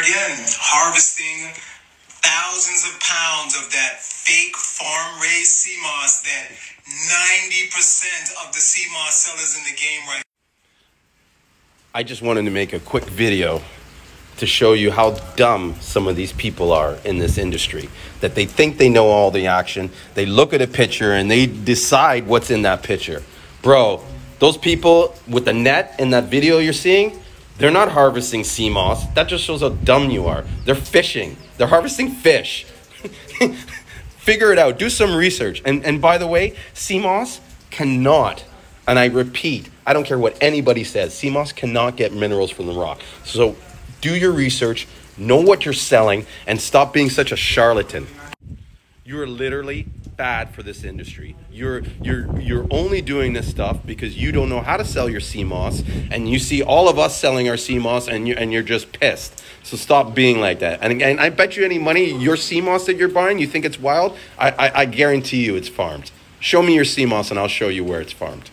Again, harvesting thousands of pounds of that fake farm-raised sea moss that 90% of the sea moss sellers in the game right now. I just wanted to make a quick video to show you how dumb some of these people are in this industry, that they think they know all the action. They look at a picture and they decide what's in that picture. Bro, those people with the net in that video you're seeing, they're not harvesting sea moss. That just shows how dumb you are. They're fishing. They're harvesting fish. Figure it out. Do some research. And by the way, sea moss cannot, and I repeat, I don't care what anybody says, sea moss cannot get minerals from the rock. So do your research, know what you're selling, and stop being such a charlatan. You are literally bad for this industry. You're only doing this stuff because you don't know how to sell your sea moss, and you see all of us selling our sea moss, and you're just pissed. So stop being like that. And again, I bet you any money your sea moss that you're buying, you think it's wild. I guarantee you it's farmed. Show me your sea moss, and I'll show you where it's farmed.